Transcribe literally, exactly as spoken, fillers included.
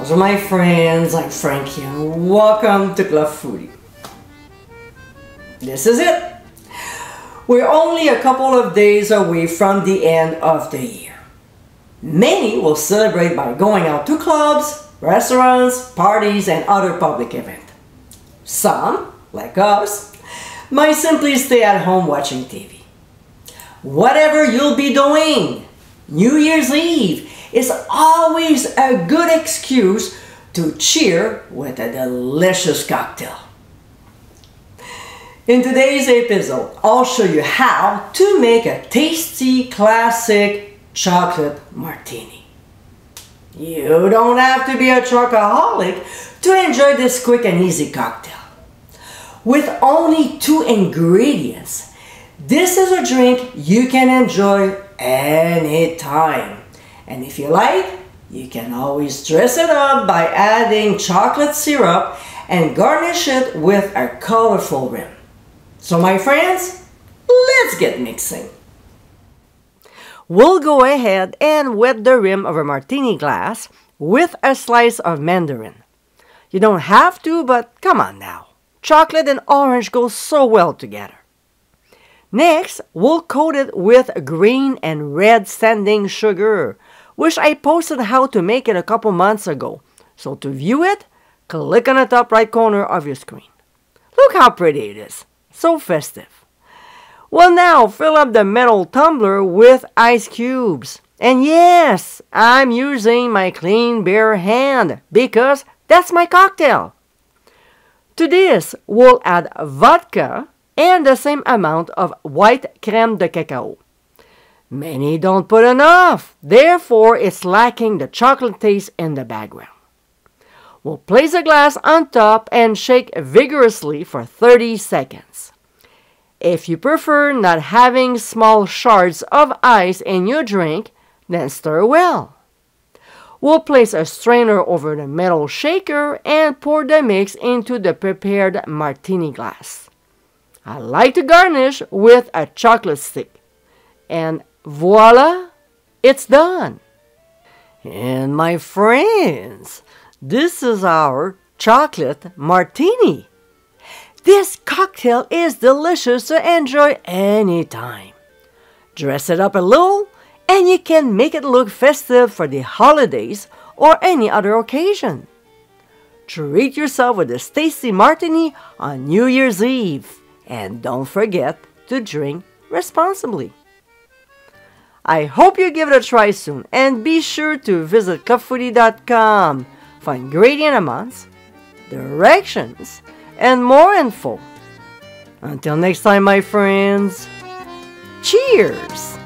Those are my friends, I'm Frankie, and welcome to Club Foody. This is it. We're only a couple of days away from the end of the year. Many will celebrate by going out to clubs, restaurants, parties, and other public events. Some, like us, might simply stay at home watching T V. Whatever you'll be doing, New Year's Eve is always a good excuse to cheer with a delicious cocktail. In today's episode, I'll show you how to make a tasty classic chocolate martini. You don't have to be a chocoholic to enjoy this quick and easy cocktail. With only two ingredients, this is a drink you can enjoy anytime. And if you like, you can always dress it up by adding chocolate syrup and garnish it with a colorful rim. So my friends, let's get mixing. We'll go ahead and wet the rim of a martini glass with a slice of mandarin. You don't have to, but come on now. Chocolate and orange go so well together. Next, we'll coat it with green and red sanding sugar, which I posted how to make it a couple months ago. So to view it, click on the top right corner of your screen. Look how pretty it is. So festive. Well, now fill up the metal tumbler with ice cubes. And yes, I'm using my clean bare hand because that's my cocktail. To this, we'll add vodka and the same amount of white crème de cacao. Many don't put enough, therefore it's lacking the chocolate taste in the background. We'll place the glass on top and shake vigorously for thirty seconds. If you prefer not having small shards of ice in your drink, then stir well. We'll place a strainer over the metal shaker and pour the mix into the prepared martini glass. I like to garnish with a chocolate stick. And voila, it's done. And my friends, this is our chocolate martini. This cocktail is delicious to enjoy anytime. Dress it up a little and you can make it look festive for the holidays or any other occasion. Treat yourself with this tasty martini on New Year's Eve. And don't forget to drink responsibly. I hope you give it a try soon and be sure to visit club foody dot com for ingredient amounts, directions, and more info. Until next time, my friends, cheers!